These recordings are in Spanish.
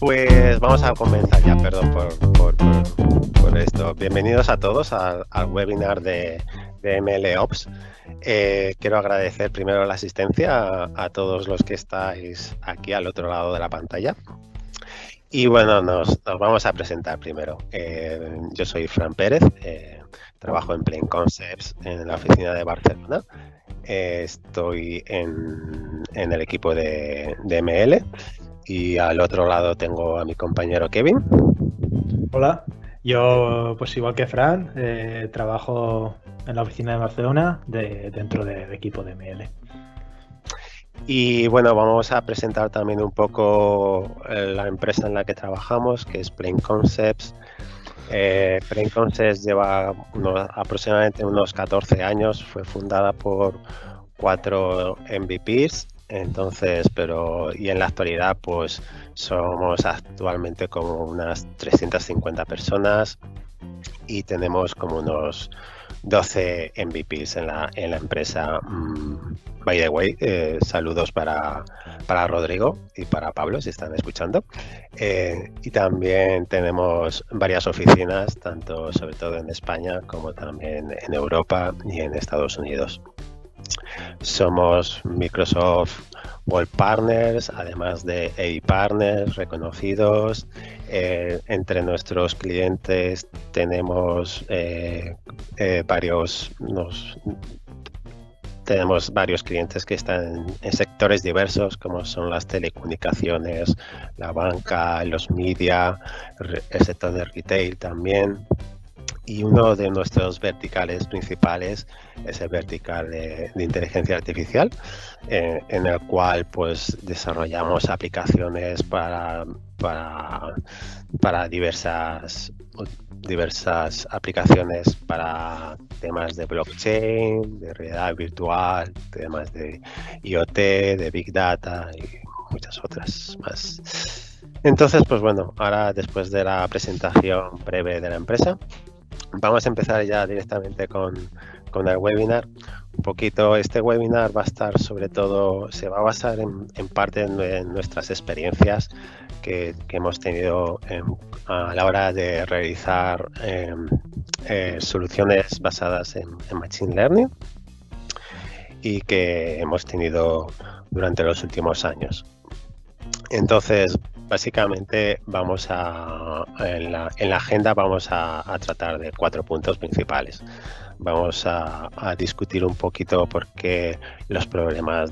Pues vamos a comenzar ya, perdón por esto. Bienvenidos a todos al webinar de MLOps. Quiero agradecer primero la asistencia a todos los que estáis aquí al otro lado de la pantalla. Y bueno, nos vamos a presentar primero. Yo soy Fran Pérez, trabajo en Plain Concepts en la oficina de Barcelona. Estoy en el equipo de ML. Y al otro lado tengo a mi compañero Kevin. Hola, yo pues igual que Fran, trabajo en la oficina de Barcelona dentro del equipo de ML. Y bueno, vamos a presentar también un poco la empresa en la que trabajamos, que es Plain Concepts. Plain Concepts lleva aproximadamente unos 14 años, fue fundada por 4 MVPs. Entonces, y en la actualidad, pues somos actualmente como unas 350 personas y tenemos como unos 12 MVPs en la empresa. By the way, saludos para Rodrigo y para Pablo, si están escuchando. Y también tenemos varias oficinas, tanto sobre todo en España como también en Europa y en Estados Unidos. Somos Microsoft World Partners, además de EI Partners reconocidos. Entre nuestros clientes tenemos varios clientes que están en sectores diversos, como son las telecomunicaciones, la banca, los media, el sector de retail también. Y uno de nuestros verticales principales es el vertical de inteligencia artificial, en el cual pues desarrollamos aplicaciones para diversas aplicaciones para temas de blockchain, de realidad virtual, temas de IoT, de Big Data y muchas otras más. Entonces, pues bueno, ahora después de la presentación breve de la empresa, vamos a empezar ya directamente con el webinar. Un poquito, este webinar va a estar sobre todo, se va a basar en parte en nuestras experiencias que hemos tenido a la hora de realizar soluciones basadas en Machine Learning y que hemos tenido durante los últimos años. Entonces, básicamente vamos en la agenda vamos a tratar de 4 puntos principales. Vamos a discutir un poquito por qué los problemas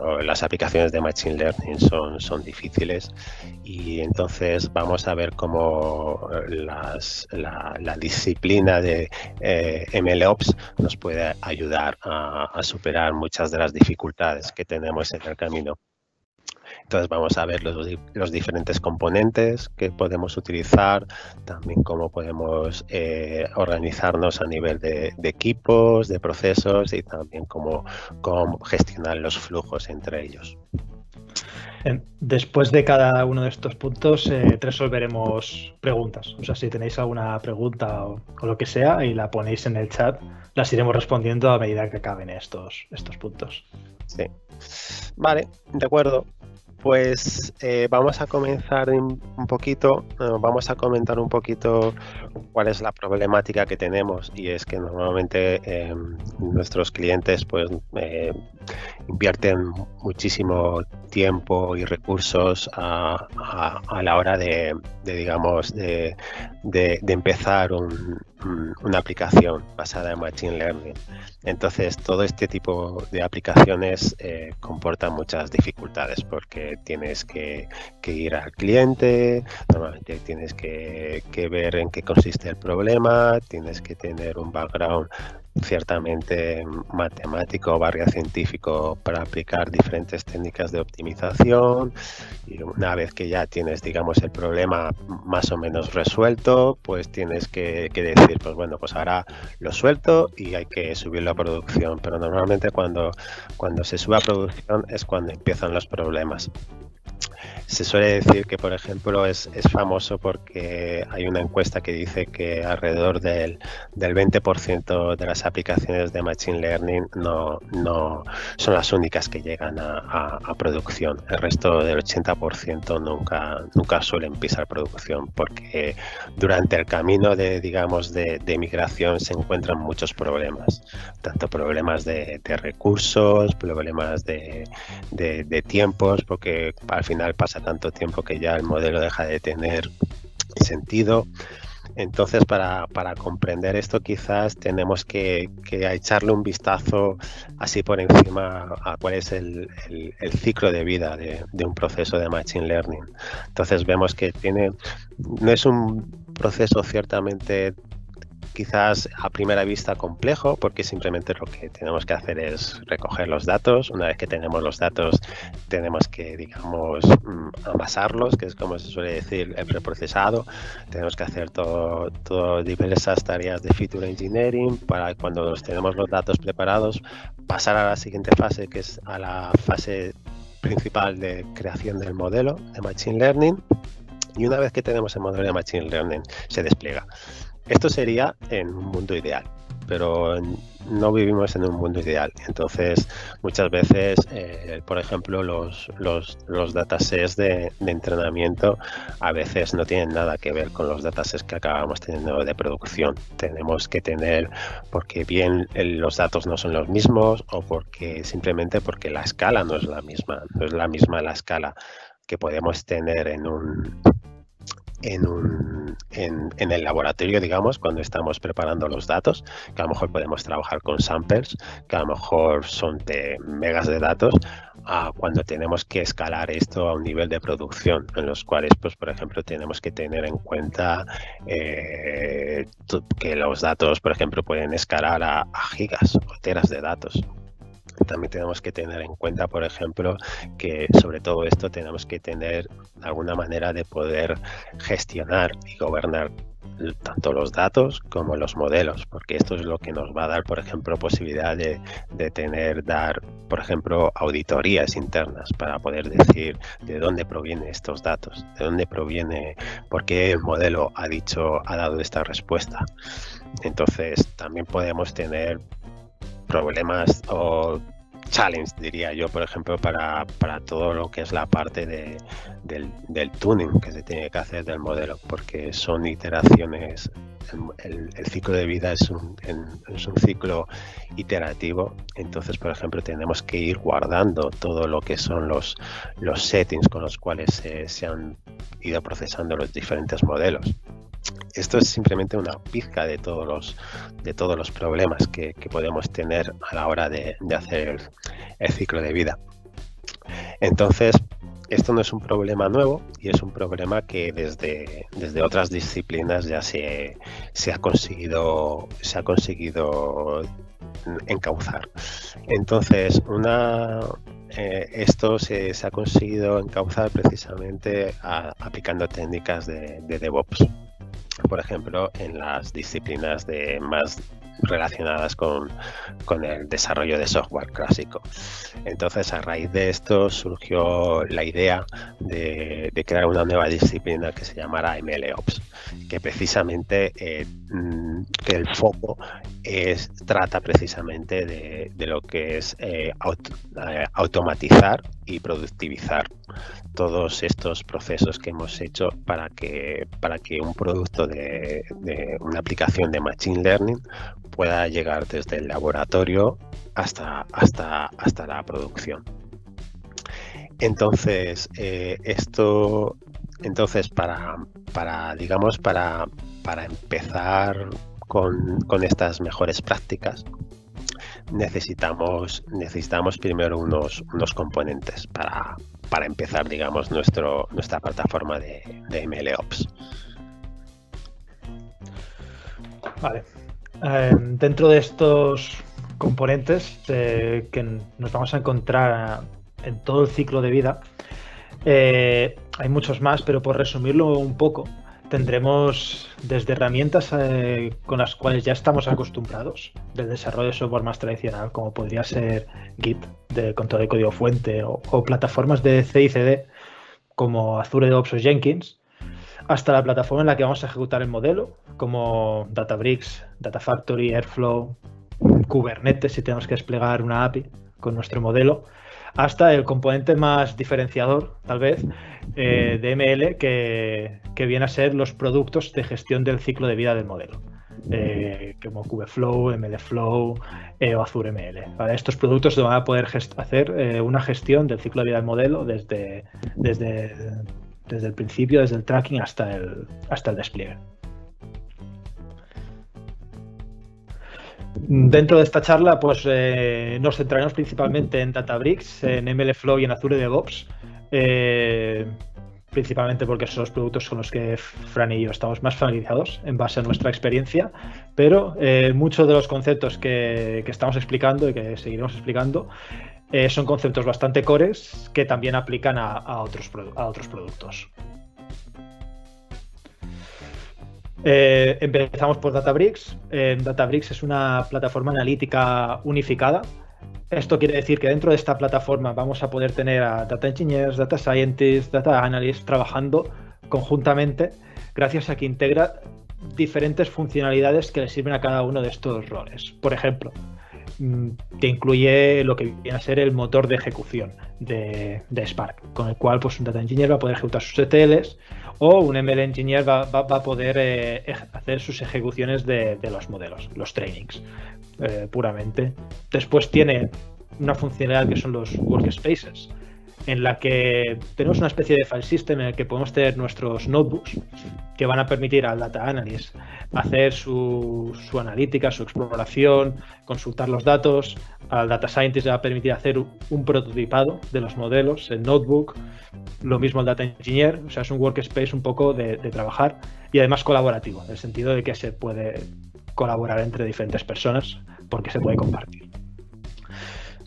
o las aplicaciones de Machine Learning son difíciles, y entonces vamos a ver cómo la disciplina de MLOps nos puede ayudar a superar muchas de las dificultades que tenemos en el camino. Entonces vamos a ver los diferentes componentes que podemos utilizar, también cómo podemos organizarnos a nivel de equipos, de procesos y también cómo gestionar los flujos entre ellos. Después de cada uno de estos puntos, resolveremos preguntas. O sea, si tenéis alguna pregunta o lo que sea y la ponéis en el chat, las iremos respondiendo a medida que acaben estos puntos. Sí. Vale, de acuerdo. Pues vamos a comenzar un poquito, vamos a comentar un poquito cuál es la problemática que tenemos, y es que normalmente nuestros clientes pues invierten muchísimo tiempo y recursos a la hora de empezar una aplicación basada en Machine Learning. Entonces, todo este tipo de aplicaciones comportan muchas dificultades porque tienes que ir al cliente, normalmente tienes que ver en qué consiste el problema, tienes que tener un background ciertamente matemático o barrio científico para aplicar diferentes técnicas de optimización, y una vez que ya tienes, digamos, el problema más o menos resuelto, pues tienes que decir, pues bueno, pues ahora lo suelto y hay que subirlo a producción, pero normalmente cuando se sube a producción es cuando empiezan los problemas. Se suele decir que, por ejemplo, es famoso porque hay una encuesta que dice que alrededor del 20% de las aplicaciones de Machine Learning no son las únicas que llegan a producción. El resto del 80% nunca suelen pisar producción porque durante el camino de migración se encuentran muchos problemas, tanto problemas de recursos, problemas de tiempos, porque al final pasa tanto tiempo que ya el modelo deja de tener sentido. Entonces, para comprender esto, quizás tenemos que echarle un vistazo así por encima a cuál es el ciclo de vida de un proceso de Machine Learning. Entonces vemos que no es un proceso ciertamente quizás a primera vista complejo, porque simplemente lo que tenemos que hacer es recoger los datos. Una vez que tenemos los datos, tenemos que, digamos, amasarlos, que es como se suele decir, el preprocesado. Tenemos que hacer diversas tareas de feature engineering para cuando tenemos los datos preparados, pasar a la siguiente fase, que es a la fase principal de creación del modelo de Machine Learning. Y una vez que tenemos el modelo de Machine Learning, se despliega. Esto sería en un mundo ideal, pero no vivimos en un mundo ideal. Entonces, muchas veces, por ejemplo, los datasets de entrenamiento a veces no tienen nada que ver con los datasets que acabamos teniendo de producción. Tenemos que tener, porque bien los datos no son los mismos o porque simplemente porque la escala no es la misma. No es la misma la escala que podemos tener en el laboratorio, digamos, cuando estamos preparando los datos, que a lo mejor podemos trabajar con samples, que a lo mejor son de megas de datos, a cuando tenemos que escalar esto a un nivel de producción, en los cuales, pues, por ejemplo, tenemos que tener en cuenta que los datos, por ejemplo, pueden escalar a gigas o teras de datos. También tenemos que tener en cuenta, por ejemplo, que sobre todo esto tenemos que tener alguna manera de poder gestionar y gobernar tanto los datos como los modelos, porque esto es lo que nos va a dar, por ejemplo, posibilidad de dar, por ejemplo, auditorías internas para poder decir de dónde provienen estos datos, de dónde proviene, por qué el modelo ha dado esta respuesta. Entonces, también podemos tener problemas o challenge, diría yo, por ejemplo, para todo lo que es la parte del tuning que se tiene que hacer del modelo, porque son iteraciones. El ciclo de vida es un ciclo iterativo. Entonces, por ejemplo, tenemos que ir guardando todo lo que son los settings con los cuales se han ido procesando los diferentes modelos. Esto es simplemente una pizca de todos los problemas que podemos tener a la hora de hacer el ciclo de vida. Entonces, esto no es un problema nuevo y es un problema que desde otras disciplinas ya se ha conseguido encauzar. Entonces, esto se ha conseguido encauzar precisamente aplicando técnicas de DevOps. Por ejemplo, en las disciplinas más relacionadas con el desarrollo de software clásico. Entonces, a raíz de esto surgió la idea de crear una nueva disciplina que se llamara MLOps, que precisamente el foco trata precisamente de lo que es automatizar y productivizar todos estos procesos que hemos hecho para que un producto de una aplicación de Machine Learning pueda llegar desde el laboratorio hasta la producción. Entonces, para empezar con estas mejores prácticas, necesitamos primero unos componentes para empezar, digamos, nuestra plataforma de MLOps. Vale. Dentro de estos componentes que nos vamos a encontrar en todo el ciclo de vida, hay muchos más, pero por resumirlo un poco, tendremos desde herramientas con las cuales ya estamos acostumbrados del desarrollo de software más tradicional, como podría ser Git, con todo el código fuente, o plataformas de CI/CD como Azure DevOps o Jenkins, hasta la plataforma en la que vamos a ejecutar el modelo, como Databricks, Data Factory, Airflow, Kubernetes, si tenemos que desplegar una API con nuestro modelo, hasta el componente más diferenciador, tal vez, de ML, que viene a ser los productos de gestión del ciclo de vida del modelo, como Kubeflow, MLflow o Azure ML. Para estos productos van a poder hacer una gestión del ciclo de vida del modelo desde el principio, desde el tracking hasta el despliegue. Dentro de esta charla, pues nos centraremos principalmente en Databricks, en MLflow y en Azure DevOps, principalmente porque son los productos con los que Fran y yo estamos más familiarizados en base a nuestra experiencia, pero muchos de los conceptos que estamos explicando y que seguiremos explicando son conceptos bastante cores que también aplican a otros productos. Empezamos por Databricks. Databricks es una plataforma analítica unificada. Esto quiere decir que dentro de esta plataforma vamos a poder tener a Data Engineers, Data Scientists, Data Analysts trabajando conjuntamente gracias a que integra diferentes funcionalidades que le sirven a cada uno de estos roles. Por ejemplo, que incluye lo que viene a ser el motor de ejecución de Spark, con el cual pues un Data Engineer va a poder ejecutar sus ETLs o un ML Engineer va a poder hacer sus ejecuciones de los modelos, los trainings, puramente. Después tiene una funcionalidad que son los workspaces, en la que tenemos una especie de file system en el que podemos tener nuestros notebooks que van a permitir al data analyst hacer su analítica, su exploración, consultar los datos. Al data scientist le va a permitir hacer un prototipado de los modelos en notebook. Lo mismo al data engineer. O sea, es un workspace un poco de trabajar y además colaborativo, en el sentido de que se puede colaborar entre diferentes personas porque se puede compartir.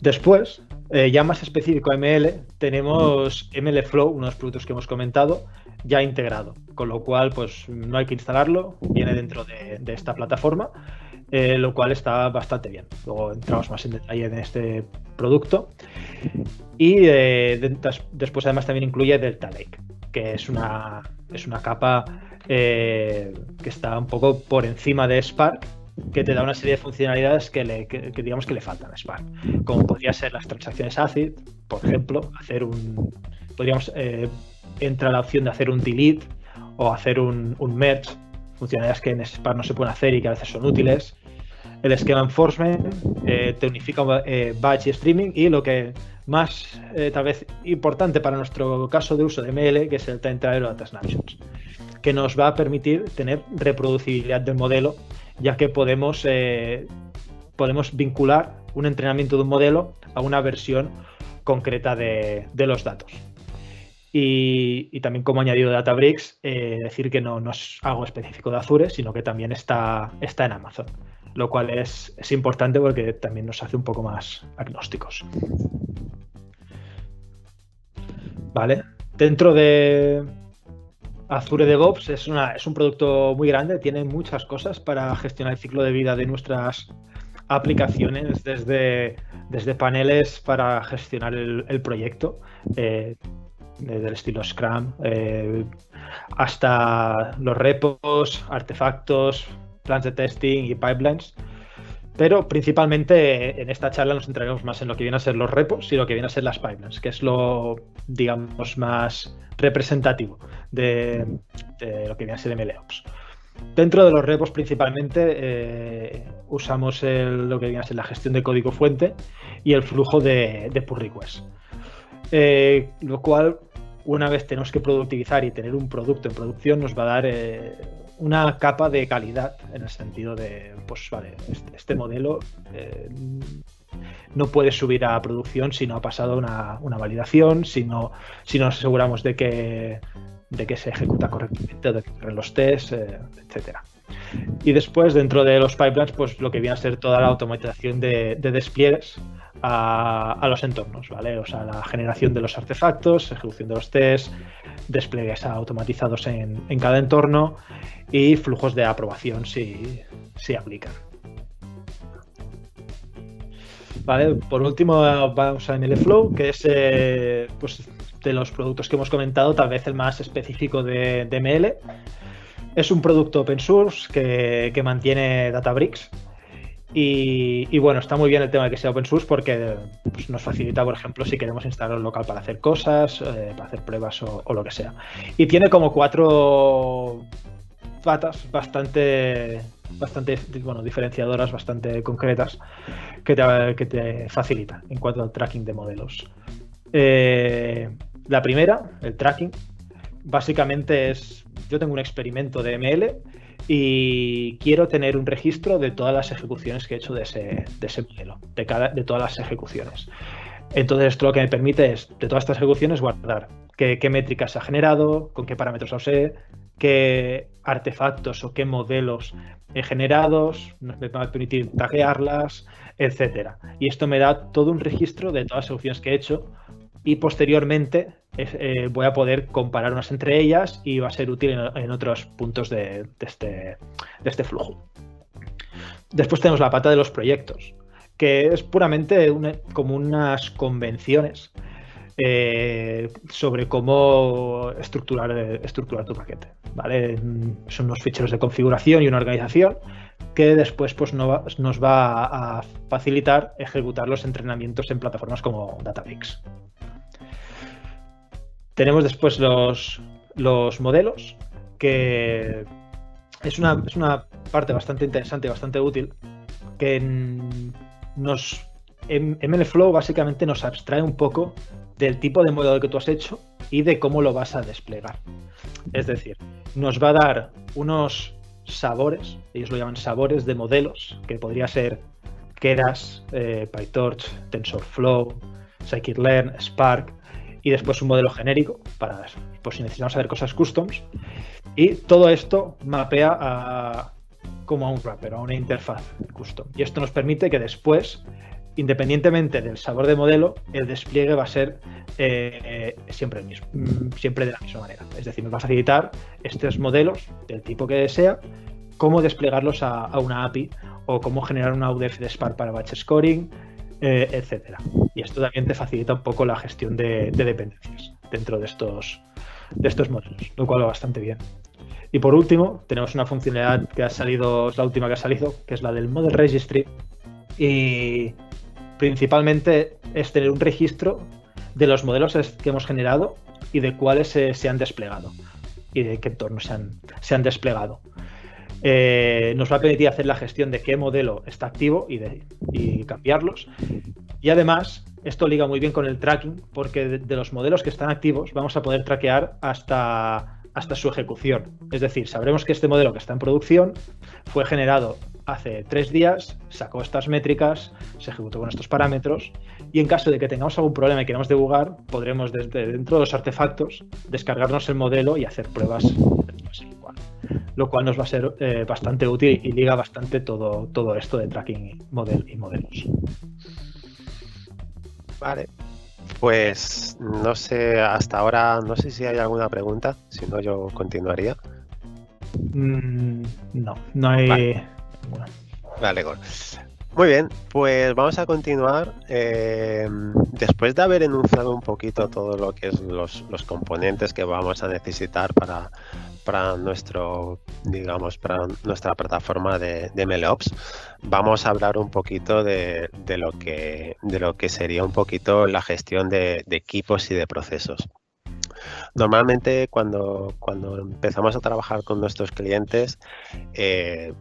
Después, ya más específico a ML, tenemos MLflow, uno de los productos que hemos comentado, ya integrado, con lo cual pues no hay que instalarlo, viene dentro de esta plataforma, lo cual está bastante bien. Luego entramos más en detalle en este producto. Y después además también incluye Delta Lake, que es una capa que está un poco por encima de Spark, que te da una serie de funcionalidades que digamos que le faltan a Spark, como podría ser las transacciones ACID, por ejemplo, entra la opción de hacer un delete o hacer un merge, funcionalidades que en Spark no se pueden hacer y que a veces son útiles. El esquema enforcement te unifica batch y streaming, y lo que más tal vez importante para nuestro caso de uso de ML, que es el time travel o data snapshots, que nos va a permitir tener reproducibilidad del modelo, ya que podemos vincular un entrenamiento de un modelo a una versión concreta de los datos. Y también, como añadido de Databricks, decir que no es algo específico de Azure, sino que también está en Amazon, lo cual es importante porque también nos hace un poco más agnósticos. Vale. Dentro de Azure DevOps es un producto muy grande, tiene muchas cosas para gestionar el ciclo de vida de nuestras aplicaciones, desde paneles para gestionar el proyecto, del estilo Scrum, hasta los repos, artefactos, plans de testing y pipelines. Pero principalmente en esta charla nos centraremos más en lo que viene a ser los repos y lo que viene a ser las pipelines, que es lo, digamos, más representativo de lo que viene a ser MLOps. Dentro de los repos principalmente usamos lo que viene a ser la gestión de código fuente y el flujo de pull requests. Lo cual, una vez tenemos que productivizar y tener un producto en producción, nos va a dar una capa de calidad, en el sentido de, pues vale, este modelo no puede subir a producción si no ha pasado una validación, si no nos aseguramos de que se ejecuta correctamente, de que corren los tests, etcétera. Y después, dentro de los pipelines, pues lo que viene a ser toda la automatización de despliegues a los entornos, ¿vale? O sea, la generación de los artefactos, ejecución de los tests, despliegues automatizados en cada entorno y flujos de aprobación si aplican. ¿vale? Por último, vamos a MLflow, que es pues, de los productos que hemos comentado, tal vez el más específico de ML. Es un producto open source que mantiene Databricks. Y bueno, está muy bien el tema de que sea open source porque pues, nos facilita, por ejemplo, si queremos instalar un local para hacer cosas, para hacer pruebas o lo que sea. Y tiene como 4 patas bastante bueno, diferenciadoras, bastante concretas, que te facilitan en cuanto al tracking de modelos. La primera, el tracking, básicamente es, yo tengo un experimento de ML y quiero tener un registro de todas las ejecuciones que he hecho de ese modelo, de todas las ejecuciones. Entonces, esto lo que me permite es, de todas estas ejecuciones, guardar qué métricas se ha generado, con qué parámetros las he, qué artefactos o qué modelos he generado, me va a permitir taguearlas, etcétera. Y esto me da todo un registro de todas las ejecuciones que he hecho y posteriormente voy a poder comparar unas entre ellas y va a ser útil en otros puntos de este flujo. Después tenemos la pata de los proyectos, que es puramente como unas convenciones sobre cómo estructurar tu paquete, ¿vale? Son unos ficheros de configuración y una organización que después pues, nos va a facilitar ejecutar los entrenamientos en plataformas como Databricks. Tenemos después los modelos, que es una parte bastante interesante y bastante útil, que MLflow básicamente nos abstrae un poco del tipo de modelo que tú has hecho y de cómo lo vas a desplegar. Es decir, nos va a dar unos sabores, ellos lo llaman sabores de modelos, que podría ser Keras, PyTorch, TensorFlow, Scikit-learn, Spark, y después un modelo genérico para pues, si necesitamos hacer cosas customs. Y todo esto mapea como a un wrapper, a una interfaz custom. Y esto nos permite que después, independientemente del sabor de modelo, el despliegue va a ser siempre el mismo, siempre de la misma manera. Es decir, nos va a facilitar estos modelos del tipo que sea, cómo desplegarlos a una API o cómo generar una UDF de Spark para batch scoring, etcétera. Y esto también te facilita un poco la gestión de dependencias dentro de estos modelos, lo cual va bastante bien. Y por último, tenemos una funcionalidad que ha salido, es la última que ha salido, que es la del Model Registry, y principalmente es tener un registro de los modelos que hemos generado y de cuáles se han desplegado y de qué entornos se han desplegado. Nos va a permitir hacer la gestión de qué modelo está activo y cambiarlos. Y además, esto liga muy bien con el tracking, porque de los modelos que están activos vamos a poder trackear hasta su ejecución. Es decir, sabremos que este modelo que está en producción fue generado hace 3 días, sacó estas métricas, se ejecutó con estos parámetros, y en caso de que tengamos algún problema y queramos debugar, podremos desde dentro de los artefactos descargarnos el modelo y hacer pruebas. Lo cual nos va a ser bastante útil y liga bastante todo esto de tracking y modelos. Vale, pues no sé, hasta ahora no sé si hay alguna pregunta, si no yo continuaría. No hay ninguna. Vale, cool. Muy bien, pues vamos a continuar. Después de haber enunciado un poquito todo lo que es los componentes que vamos a necesitar para nuestra plataforma de MLOps, vamos a hablar un poquito de lo que sería un poquito la gestión de equipos y de procesos. Normalmente cuando empezamos a trabajar con nuestros clientes,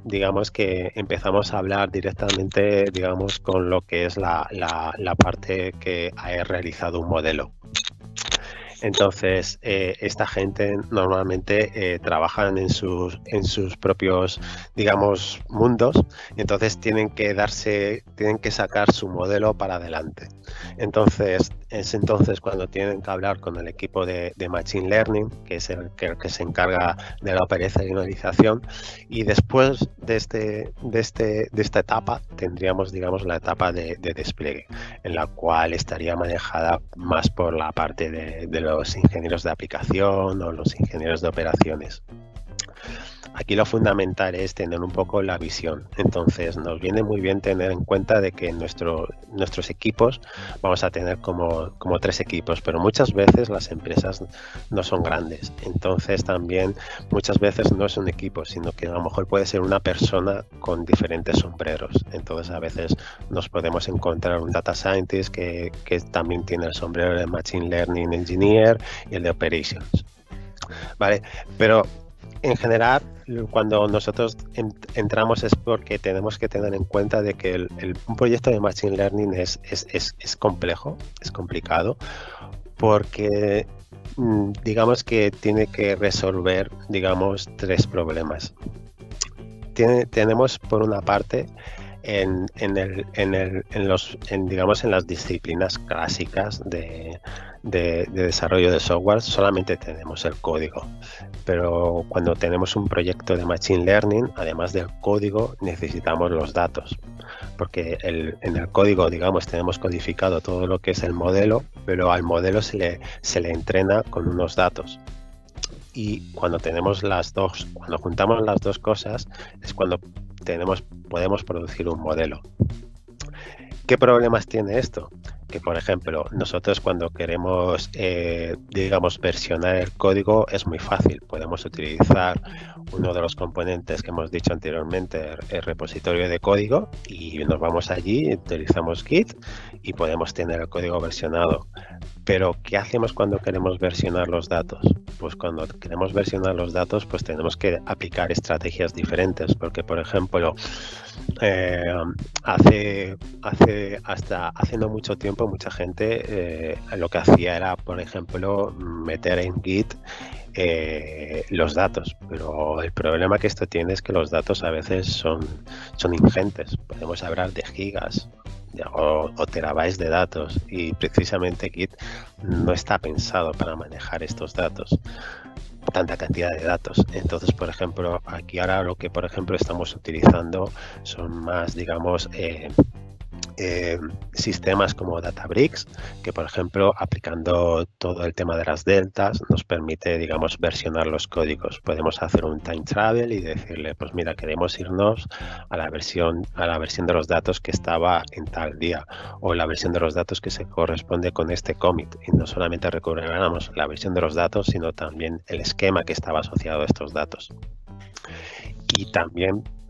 digamos que empezamos a hablar directamente, digamos, con lo que es la parte que ha realizado un modelo. Entonces, esta gente normalmente trabajan en sus propios, digamos, mundos. Entonces, tienen que sacar su modelo para adelante. Entonces, es entonces cuando tienen que hablar con el equipo de Machine Learning, que es el que se encarga de la operacionalización. Y después de esta etapa, tendríamos, digamos, la etapa de despliegue, en la cual estaría manejada más por la parte de los ingenieros de aplicación o los ingenieros de operaciones. Aquí lo fundamental es tener un poco la visión. Entonces nos viene muy bien tener en cuenta de que nuestros equipos, vamos a tener como tres equipos, pero muchas veces las empresas no son grandes. Entonces también muchas veces no es un equipo, sino que a lo mejor puede ser una persona con diferentes sombreros. Entonces a veces nos podemos encontrar un data scientist que también tiene el sombrero de Machine Learning Engineer y el de Operations. Vale, pero en general, cuando nosotros entramos es porque tenemos que tener en cuenta de que un proyecto de Machine Learning es complejo, es complicado, porque digamos que tiene que resolver, digamos, tres problemas. Tenemos por una parte digamos, en las disciplinas clásicas de desarrollo de software solamente tenemos el código, pero cuando tenemos un proyecto de Machine Learning, además del código, necesitamos los datos, porque en el código, digamos, tenemos codificado todo lo que es el modelo, pero al modelo se le entrena con unos datos. Y cuando juntamos las dos cosas, es cuando podemos producir un modelo. ¿Qué problemas tiene esto? Que, por ejemplo, nosotros cuando queremos, digamos, versionar el código es muy fácil. Podemos utilizar uno de los componentes que hemos dicho anteriormente, el repositorio de código, y nos vamos allí, utilizamos Git y podemos tener el código versionado. Pero, ¿qué hacemos cuando queremos versionar los datos? Pues cuando queremos versionar los datos, pues tenemos que aplicar estrategias diferentes, porque, por ejemplo, hasta hace no mucho tiempo mucha gente lo que hacía era, por ejemplo, meter en Git los datos, pero el problema que esto tiene es que los datos a veces son ingentes. Podemos hablar de gigas o terabytes de datos, y precisamente Git no está pensado para manejar estos datos, tanta cantidad de datos. Entonces, por ejemplo, aquí ahora lo que, por ejemplo, estamos utilizando son más, digamos, sistemas como Databricks, que, por ejemplo, aplicando todo el tema de las deltas, nos permite, digamos, versionar los códigos. Podemos hacer un time travel y decirle, pues mira, queremos irnos a la versión de los datos que estaba en tal día, o la versión de los datos que se corresponde con este commit, y no solamente recuperamos la versión de los datos, sino también el esquema que estaba asociado a estos datos.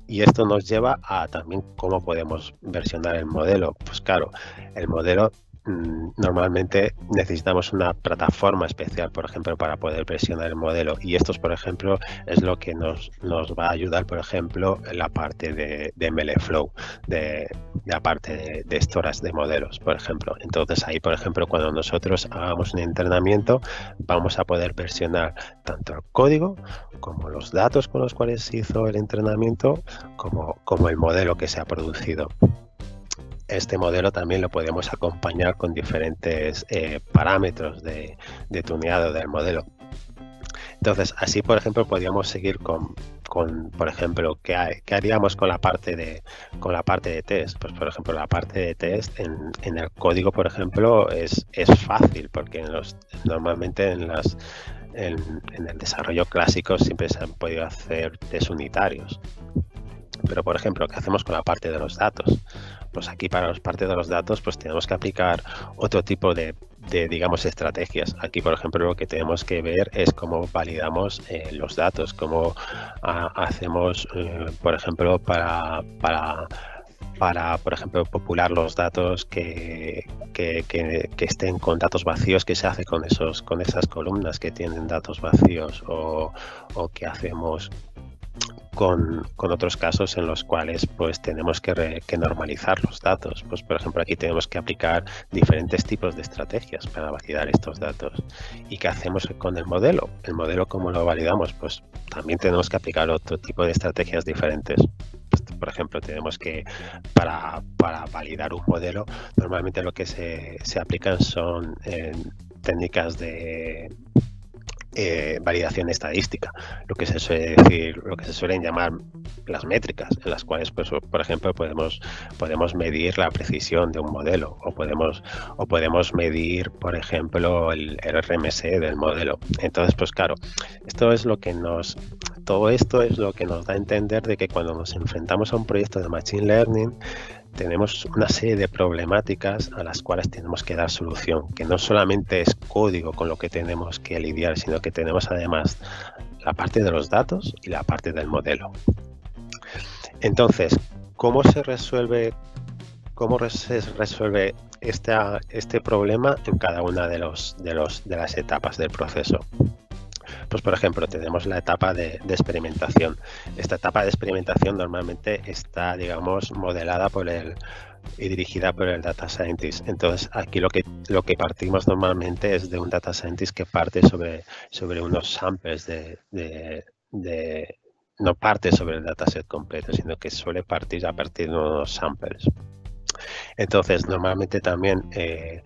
Y esto nos lleva a también cómo podemos versionar el modelo. Pues claro, el modelo normalmente necesitamos una plataforma especial, por ejemplo, para poder versionar el modelo. Y esto, por ejemplo, es lo que nos va a ayudar, por ejemplo, en la parte de MLflow, la parte de storage de modelos, por ejemplo. Entonces ahí, por ejemplo, cuando nosotros hagamos un entrenamiento, vamos a poder versionar tanto el código como los datos con los cuales se hizo el entrenamiento, como el modelo que se ha producido. Este modelo también lo podemos acompañar con diferentes parámetros de tuneado del modelo. Entonces, así, por ejemplo, podríamos seguir por ejemplo, ¿qué haríamos con la parte de test? Pues, por ejemplo, la parte de test en el código, por ejemplo, es fácil, porque normalmente en el desarrollo clásico siempre se han podido hacer test unitarios. Pero, por ejemplo, ¿qué hacemos con la parte de los datos? Pues aquí, para las partes de los datos, pues tenemos que aplicar otro tipo de digamos, estrategias. Aquí, por ejemplo, lo que tenemos que ver es cómo validamos los datos, cómo hacemos, por ejemplo, para por ejemplo, popular los datos que estén con datos vacíos, que se hace con esas columnas que tienen datos vacíos, o que hacemos con otros casos en los cuales, pues, tenemos que normalizar los datos. Pues, por ejemplo, aquí tenemos que aplicar diferentes tipos de estrategias para validar estos datos. ¿Y qué hacemos con el modelo? ¿El modelo cómo lo validamos? Pues también tenemos que aplicar otro tipo de estrategias diferentes. Por ejemplo, tenemos que, para validar un modelo, normalmente lo que se aplican son técnicas de validación estadística, lo que se suelen llamar las métricas, en las cuales, pues, por ejemplo, podemos medir la precisión de un modelo, o podemos medir, por ejemplo, el RMS del modelo. Entonces, pues claro, esto es lo que nos todo esto es lo que nos da a entender de que cuando nos enfrentamos a un proyecto de Machine Learning tenemos una serie de problemáticas a las cuales tenemos que dar solución, que no solamente es código con lo que tenemos que lidiar, sino que tenemos además la parte de los datos y la parte del modelo. Entonces, ¿cómo se resuelve este problema en cada una de las etapas del proceso? Pues, por ejemplo, tenemos la etapa de experimentación. Esta etapa de experimentación normalmente está, digamos, modelada y dirigida por el Data Scientist. Entonces, aquí lo que partimos normalmente es de un Data Scientist que parte sobre unos samples no parte sobre el dataset completo, sino que suele partir a partir de unos samples. Entonces, normalmente también el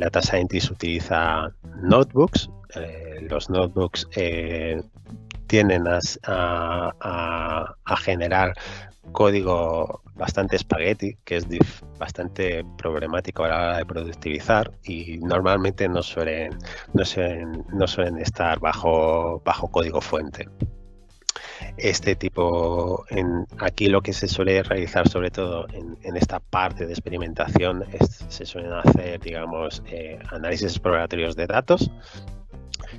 Data Scientist utiliza notebooks. Los notebooks tienden a generar código bastante espagueti, que es bastante problemático a la hora de productivizar, y normalmente no suelen estar bajo código fuente. Aquí lo que se suele realizar sobre todo en esta parte de experimentación se suelen hacer, digamos, análisis exploratorios de datos.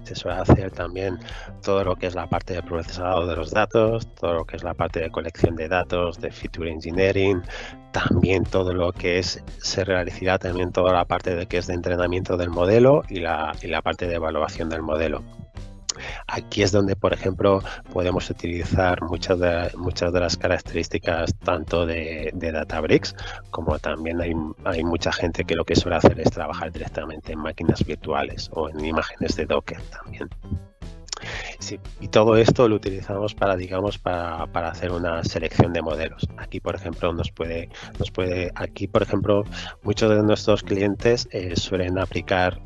Se suele hacer también todo lo que es la parte de procesado de los datos, todo lo que es la parte de colección de datos, de feature engineering, también todo lo que es, se realizará también toda la parte de que es de entrenamiento del modelo y la parte de evaluación del modelo. Aquí es donde, por ejemplo, podemos utilizar muchas de las características tanto de Databricks, como también hay mucha gente que lo que suele hacer es trabajar directamente en máquinas virtuales o en imágenes de Docker también. Sí, y todo esto lo utilizamos para hacer una selección de modelos. Aquí, por ejemplo, muchos de nuestros clientes suelen aplicar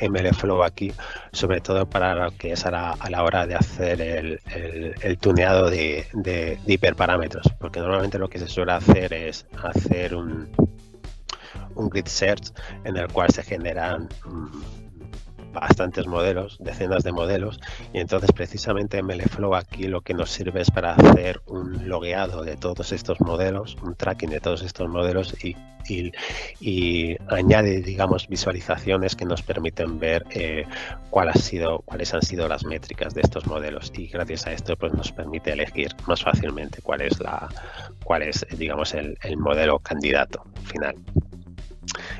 MLflow aquí, sobre todo para lo que es a la hora de hacer el tuneado de hiperparámetros, porque normalmente lo que se suele hacer es hacer un grid search en el cual se generan bastantes modelos, decenas de modelos, y entonces precisamente MLflow aquí lo que nos sirve es para hacer un logueado de todos estos modelos, un tracking de todos estos modelos y añade, digamos, visualizaciones que nos permiten ver cuáles han sido las métricas de estos modelos, y gracias a esto pues nos permite elegir más fácilmente cuál es digamos el modelo candidato final.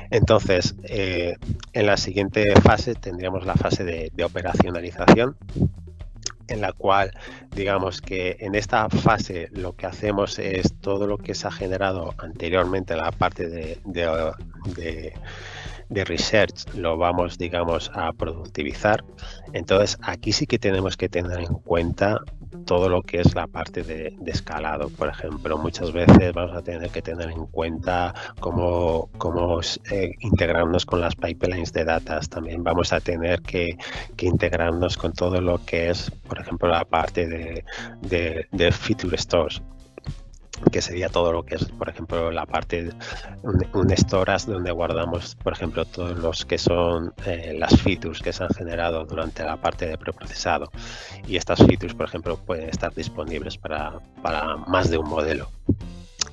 Entonces, en la siguiente fase tendríamos la fase de operacionalización, en la cual, digamos que en esta fase lo que hacemos es todo lo que se ha generado anteriormente en la parte de research lo vamos, digamos, a productivizar. Entonces, aquí sí que tenemos que tener en cuenta todo lo que es la parte de escalado. Por ejemplo, muchas veces vamos a tener que tener en cuenta cómo integrarnos con las pipelines de datas. También vamos a tener que integrarnos con todo lo que es, por ejemplo, la parte de feature stores, que sería todo lo que es, por ejemplo, la parte de un storage donde guardamos, por ejemplo, todos los que son las features que se han generado durante la parte de preprocesado, y estas features, por ejemplo, pueden estar disponibles para más de un modelo.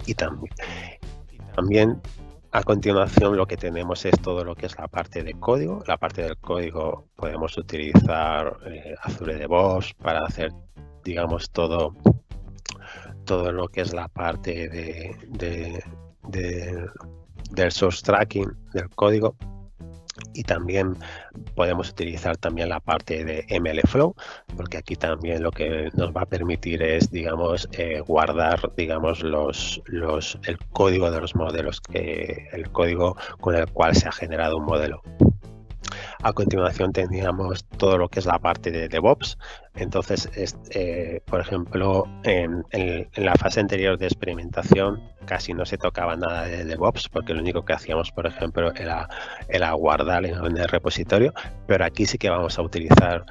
Y también a continuación lo que tenemos es todo lo que es la parte de código. La parte del código podemos utilizar Azure DevOps para hacer, digamos, todo lo que es la parte del source tracking del código, y también podemos utilizar también la parte de MLflow, porque aquí también lo que nos va a permitir es, digamos, guardar, digamos, el código de los modelos, el código con el cual se ha generado un modelo. A continuación teníamos todo lo que es la parte de DevOps. Entonces, por ejemplo, en la fase anterior de experimentación casi no se tocaba nada de DevOps, porque lo único que hacíamos, por ejemplo, era guardar en el repositorio, pero aquí sí que vamos a utilizar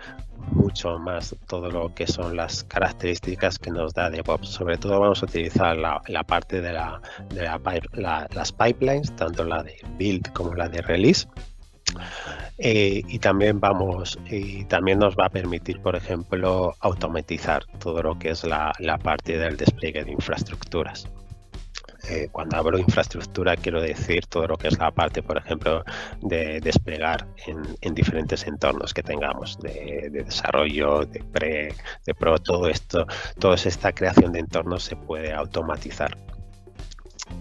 mucho más todo lo que son las características que nos da DevOps. Sobre todo vamos a utilizar la parte de las pipelines, tanto la de build como la de release. y también nos va a permitir, por ejemplo, automatizar todo lo que es la parte del despliegue de infraestructuras. Cuando hablo de infraestructura quiero decir todo lo que es la parte, por ejemplo, de desplegar en diferentes entornos que tengamos, de desarrollo, de pro, todo esto, toda esta creación de entornos se puede automatizar.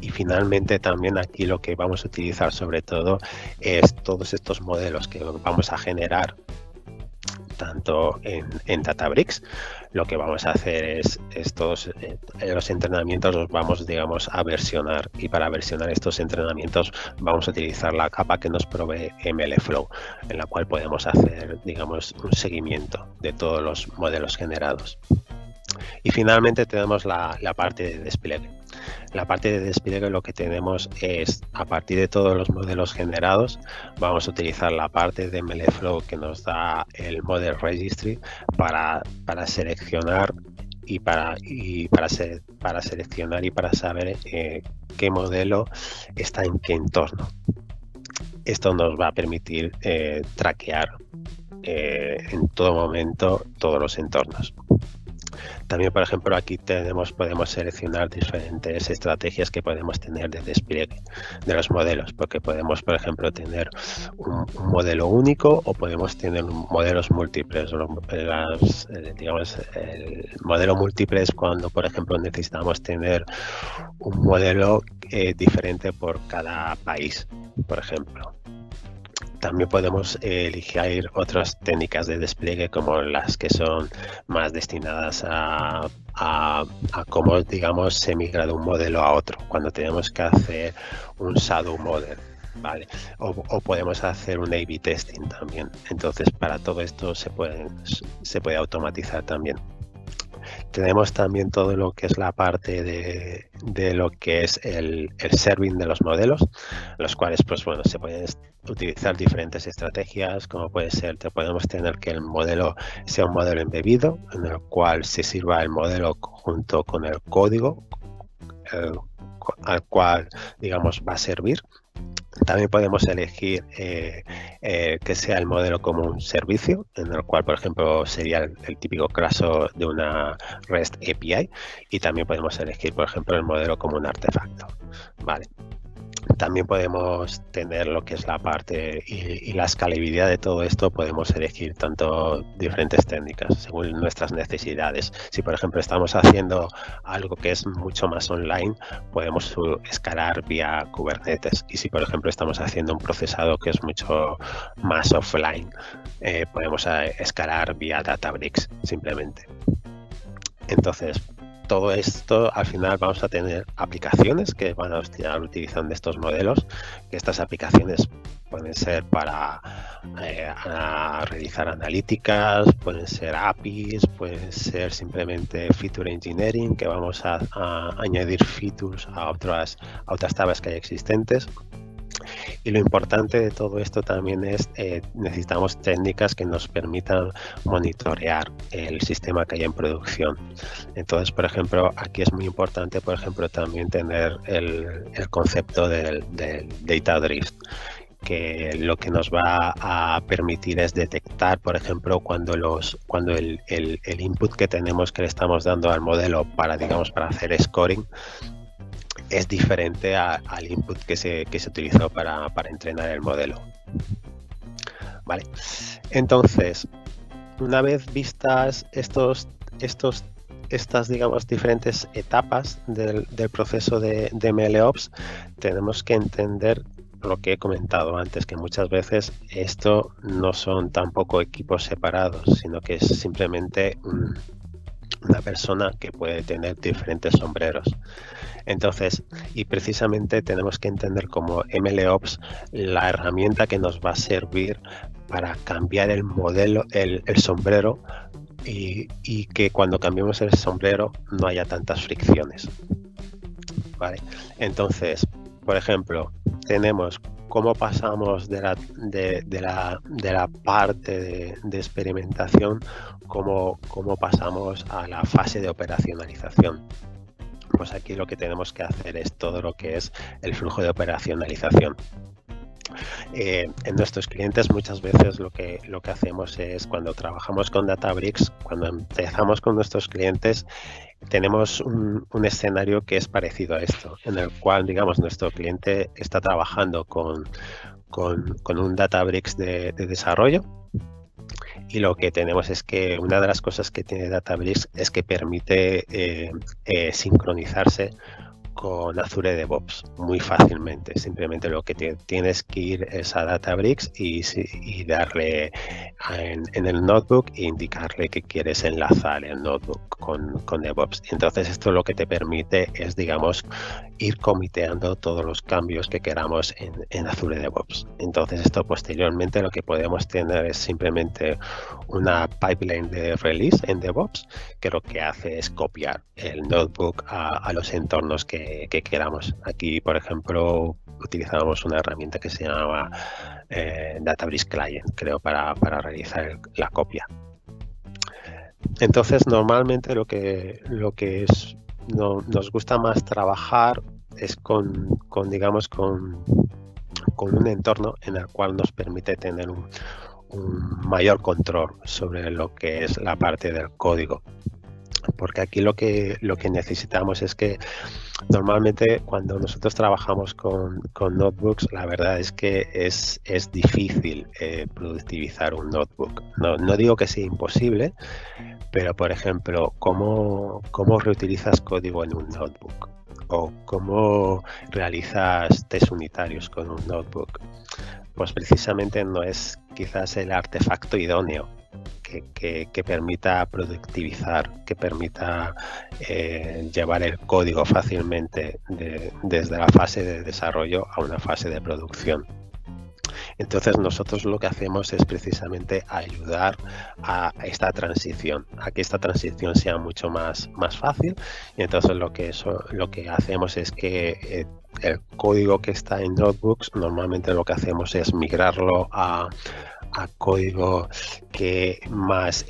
Y finalmente también aquí lo que vamos a utilizar sobre todo es todos estos modelos que vamos a generar tanto en Databricks. Lo que vamos a hacer es todos los entrenamientos los vamos, digamos, a versionar, y para versionar estos entrenamientos vamos a utilizar la capa que nos provee MLflow, en la cual podemos hacer, digamos, un seguimiento de todos los modelos generados. Y finalmente tenemos la parte de despliegue. La parte de despliegue lo que tenemos es, a partir de todos los modelos generados, vamos a utilizar la parte de MLflow que nos da el Model Registry para seleccionar y para saber qué modelo está en qué entorno. Esto nos va a permitir trackear en todo momento todos los entornos. También, por ejemplo, aquí podemos seleccionar diferentes estrategias que podemos tener de despliegue de los modelos, porque podemos, por ejemplo, tener un modelo único o podemos tener modelos múltiples. El modelo múltiple es cuando, por ejemplo, necesitamos tener un modelo diferente por cada país, por ejemplo. También podemos elegir otras técnicas de despliegue, como las que son más destinadas a cómo, digamos, se migra de un modelo a otro, cuando tenemos que hacer un shadow model, ¿vale? O podemos hacer un A/B testing también. Entonces, para todo esto se puede automatizar también. Tenemos también todo lo que es la parte de lo que es el serving de los modelos, los cuales, pues bueno, se pueden utilizar diferentes estrategias, como puede ser, podemos tener que el modelo sea un modelo embebido, en el cual se sirva el modelo junto con el código al cual, digamos, va a servir. También podemos elegir que sea el modelo como un servicio, en el cual, por ejemplo, sería el típico caso de una REST API, y también podemos elegir, por ejemplo, el modelo como un artefacto, ¿vale? También podemos tener lo que es la parte y la escalabilidad de todo esto. Podemos elegir tanto diferentes técnicas según nuestras necesidades. Si, por ejemplo, estamos haciendo algo que es mucho más online, podemos escalar vía Kubernetes. Y si, por ejemplo, estamos haciendo un procesado que es mucho más offline, podemos escalar vía Databricks simplemente. Entonces, todo esto al final vamos a tener aplicaciones que van a estar utilizando estos modelos, que estas aplicaciones pueden ser para realizar analíticas, pueden ser APIs, pueden ser simplemente feature engineering, que vamos a añadir features a otras tablas que hay existentes. Y lo importante de todo esto también es necesitamos técnicas que nos permitan monitorear el sistema que hay en producción. Entonces, por ejemplo, aquí es muy importante, por ejemplo, también tener el concepto del data drift, que lo que nos va a permitir es detectar, por ejemplo, cuando el input que tenemos, que le estamos dando al modelo para hacer scoring, es diferente al input que se utilizó para entrenar el modelo. Vale. Entonces, una vez vistas estas, digamos, diferentes etapas del proceso de MLOps, tenemos que entender lo que he comentado antes, que muchas veces esto no son tampoco equipos separados, sino que es simplemente una persona que puede tener diferentes sombreros. Entonces, y precisamente tenemos que entender como MLOps la herramienta que nos va a servir para cambiar el modelo, el sombrero, y que cuando cambiemos el sombrero no haya tantas fricciones, ¿vale? Entonces, por ejemplo, tenemos cómo pasamos de la parte de experimentación, cómo pasamos a la fase de operacionalización. Pues aquí lo que tenemos que hacer es todo lo que es el flujo de operacionalización. En nuestros clientes muchas veces lo que hacemos es, cuando trabajamos con Databricks, cuando empezamos con nuestros clientes, tenemos un escenario que es parecido a esto, en el cual, digamos, nuestro cliente está trabajando con un Databricks de desarrollo. Y lo que tenemos es que una de las cosas que tiene Databricks es que permite sincronizarse con Azure DevOps muy fácilmente. Simplemente lo que tienes que ir es a Databricks y darle en el notebook e indicarle que quieres enlazar el notebook con DevOps. Entonces esto lo que te permite es, digamos, ir comiteando todos los cambios que queramos en Azure DevOps. Entonces esto posteriormente lo que podemos tener es simplemente una pipeline de release en DevOps, que lo que hace es copiar el notebook a los entornos que queramos. Aquí, por ejemplo, utilizábamos una herramienta que se llamaba Databricks Client, creo, para realizar la copia. Entonces, normalmente lo que es nos gusta más trabajar es con un entorno en el cual nos permite tener un mayor control sobre lo que es la parte del código, porque aquí lo que necesitamos es que normalmente cuando nosotros trabajamos con notebooks, la verdad es que es difícil productivizar un notebook. No digo que sea imposible, pero por ejemplo, ¿cómo reutilizas código en un notebook? ¿O cómo realizas test unitarios con un notebook? Pues precisamente no es quizás el artefacto idóneo que permita productivizar, que permita llevar el código fácilmente desde la fase de desarrollo a una fase de producción. Entonces nosotros lo que hacemos es precisamente ayudar a esta transición, a que esta transición sea mucho más fácil. Y entonces lo que hacemos es que el código que está en notebooks, normalmente lo que hacemos es migrarlo a código que más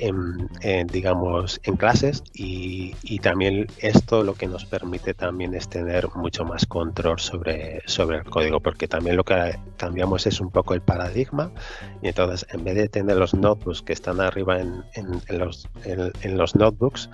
digamos en clases, y también esto lo que nos permite también es tener mucho más control sobre el código, porque también lo que cambiamos es un poco el paradigma. Y entonces, en vez de tener los notebooks que están arriba en los notebooks,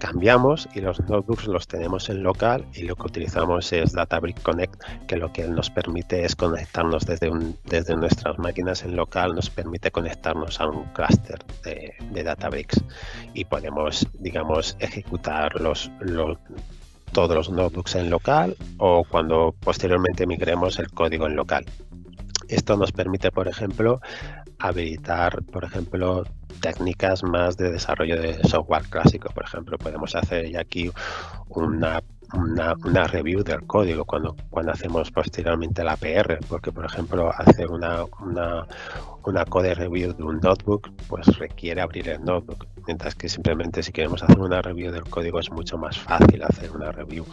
cambiamos y los notebooks los tenemos en local, y lo que utilizamos es Databricks Connect, que lo que nos permite es conectarnos desde nuestras máquinas en local, nos permite conectarnos a un clúster de Databricks, y podemos, digamos, ejecutar todos los notebooks en local, o cuando posteriormente migremos el código en local. Esto nos permite, por ejemplo, habilitar, por ejemplo, técnicas más de desarrollo de software clásico. Por ejemplo, podemos hacer ya aquí una review del código cuando hacemos posteriormente la PR, porque, por ejemplo, hacer una code review de un notebook pues requiere abrir el notebook, mientras que simplemente si queremos hacer una review del código es mucho más fácil hacer una review.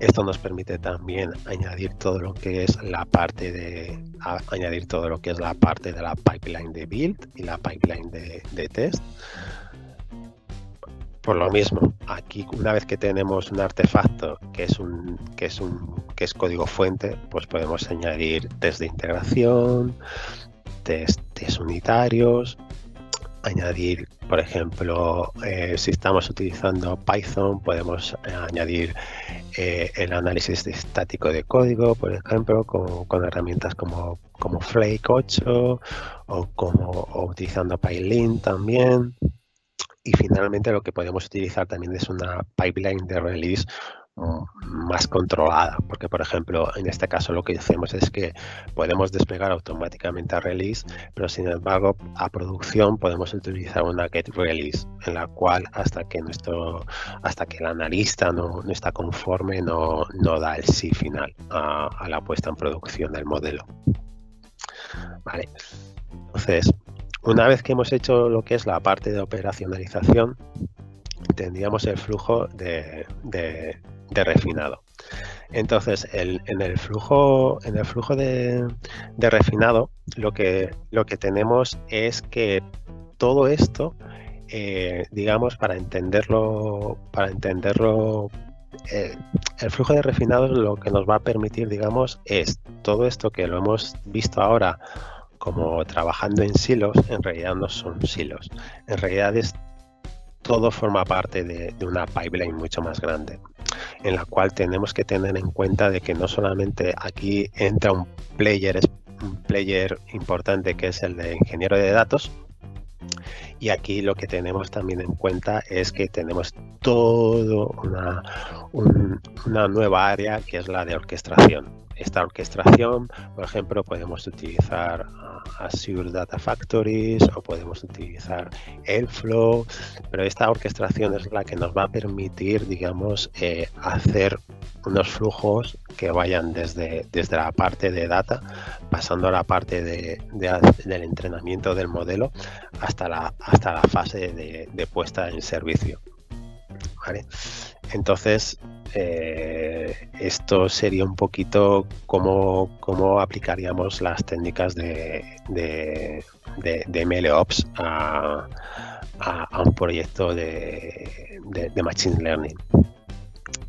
Esto nos permite también añadir todo lo que es la parte de la pipeline de build y la pipeline de test. Por lo mismo, aquí una vez que tenemos un artefacto que es código fuente, pues podemos añadir test de integración, test unitarios, añadir, por ejemplo, si estamos utilizando Python, podemos añadir el análisis estático de código, por ejemplo, con herramientas como Flake 8 o utilizando PyLint también. Y finalmente lo que podemos utilizar también es una pipeline de release más controlada, porque, por ejemplo, en este caso lo que hacemos es que podemos desplegar automáticamente a release, pero sin embargo a producción podemos utilizar una get release, en la cual hasta que el analista no está conforme no da el sí final a la puesta en producción del modelo. Vale. Entonces, una vez que hemos hecho lo que es la parte de operacionalización, tendríamos el flujo de refinado. Entonces, en el flujo de refinado, lo que tenemos es que todo esto, digamos, para entenderlo el flujo de refinados lo que nos va a permitir, digamos, es todo esto que lo hemos visto ahora como trabajando en silos, en realidad no son silos, en realidad es todo forma parte de una pipeline mucho más grande, en la cual tenemos que tener en cuenta de que no solamente aquí entra un player importante que es el de ingeniero de datos, y aquí lo que tenemos también en cuenta es que tenemos todo una nueva área que es la de orquestación. Esta orquestación, por ejemplo, podemos utilizar Azure Data Factories o podemos utilizar Airflow, pero esta orquestación es la que nos va a permitir, digamos, hacer unos flujos que vayan desde la parte de data, pasando a la parte del entrenamiento del modelo hasta la fase de puesta en servicio. ¿Vale? Entonces, esto sería un poquito cómo aplicaríamos las técnicas de MLOps a un proyecto de Machine Learning.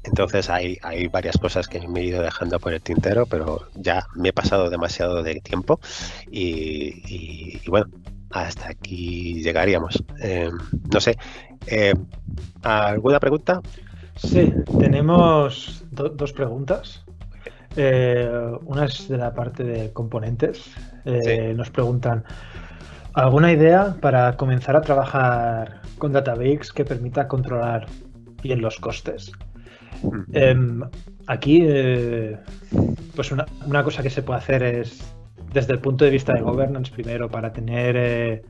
Entonces hay varias cosas que me he ido dejando por el tintero, pero ya me he pasado demasiado de tiempo y bueno, hasta aquí llegaríamos. No sé, ¿alguna pregunta? Sí, tenemos dos preguntas. Una es de la parte de componentes. Sí. Nos preguntan, ¿alguna idea para comenzar a trabajar con Databricks que permita controlar bien los costes? Aquí, pues una cosa que se puede hacer es, desde el punto de vista de governance, primero, para tener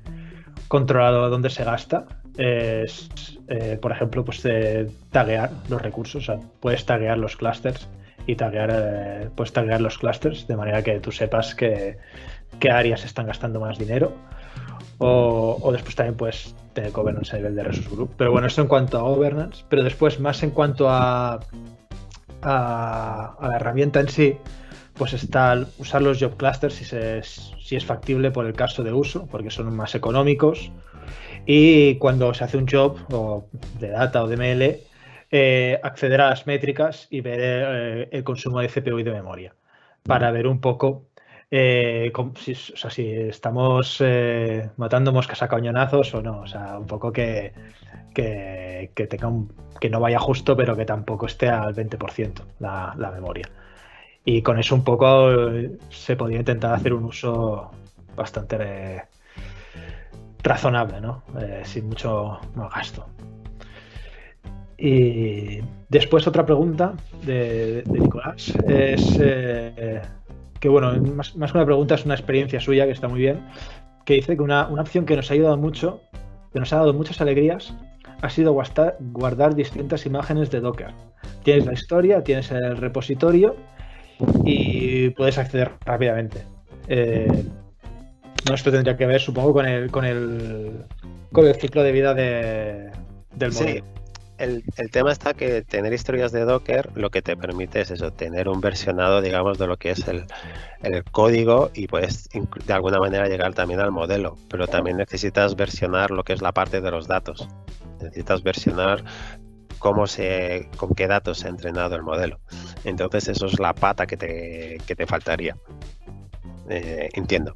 controlado dónde se gasta, es, por ejemplo, pues taguear los recursos. O sea, puedes taguear los clusters y puedes taguear los clusters de manera que tú sepas qué áreas están gastando más dinero. O después también puedes tener governance a nivel de resource group. Pero bueno, esto en cuanto a governance. Pero después, más en cuanto a la herramienta en sí, pues está usar los job clusters si es factible por el caso de uso, porque son más económicos. Y cuando se hace un job o de data o de ML, acceder a las métricas y ver el consumo de CPU y de memoria para ver un poco si estamos matando moscas a cañonazos o no. O sea, un poco que no vaya justo, pero que tampoco esté al 20% la memoria. Y con eso un poco se podía intentar hacer un uso bastante razonable, ¿no? Sin mucho más gasto. Y después otra pregunta de Nicolás es que, bueno, más que una pregunta es una experiencia suya que está muy bien, que dice que una opción que nos ha ayudado mucho, que nos ha dado muchas alegrías, ha sido guardar distintas imágenes de Docker. Tienes la historia, tienes el repositorio y puedes acceder rápidamente. Esto tendría que ver, supongo, con el ciclo de vida del modelo. Sí, el tema está que tener historias de Docker lo que te permite es eso, tener un versionado, digamos, de lo que es el código, y puedes de alguna manera llegar también al modelo, pero también necesitas versionar lo que es la parte de los datos. Necesitas versionar con qué datos se ha entrenado el modelo. Entonces eso es la pata que te faltaría. Entiendo.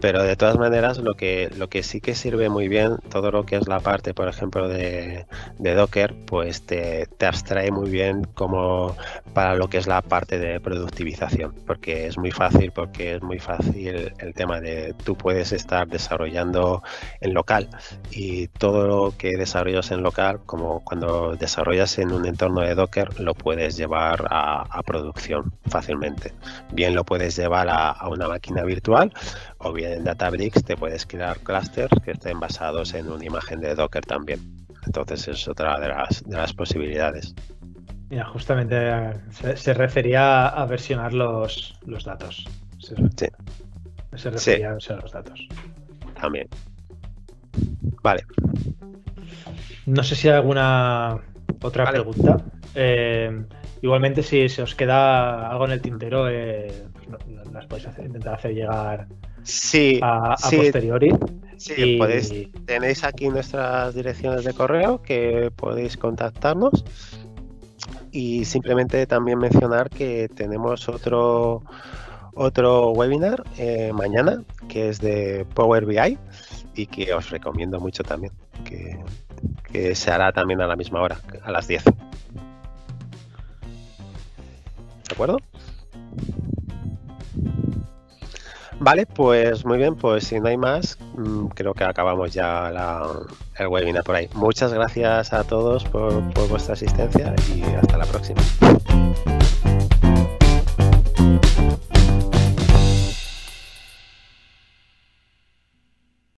Pero de todas maneras, lo que sí que sirve muy bien, todo lo que es la parte, por ejemplo, de Docker, pues te abstrae muy bien como para lo que es la parte de productivización, porque es muy fácil, el tema de tú puedes estar desarrollando en local, y todo lo que desarrollas en local, como cuando desarrollas en un entorno de Docker, lo puedes llevar a producción fácilmente. Bien lo puedes llevar a una máquina virtual, o bien en Databricks te puedes crear clusters que estén basados en una imagen de Docker también. Entonces es otra de las posibilidades. Mira, justamente se refería a versionar los datos. Se refería, sí, a versionar los datos. También. Vale. No sé si hay alguna otra pregunta. Igualmente, si se os queda algo en el tintero, pues no, las podéis intentar hacer llegar. Sí, a posteriori. Sí, y tenéis aquí nuestras direcciones de correo que podéis contactarnos. Y simplemente también mencionar que tenemos otro webinar mañana, que es de Power BI, y que os recomiendo mucho también, que se hará también a la misma hora, a las 10. ¿De acuerdo? Vale, pues muy bien, pues si no hay más, creo que acabamos ya el webinar por ahí. Muchas gracias a todos por vuestra asistencia y hasta la próxima.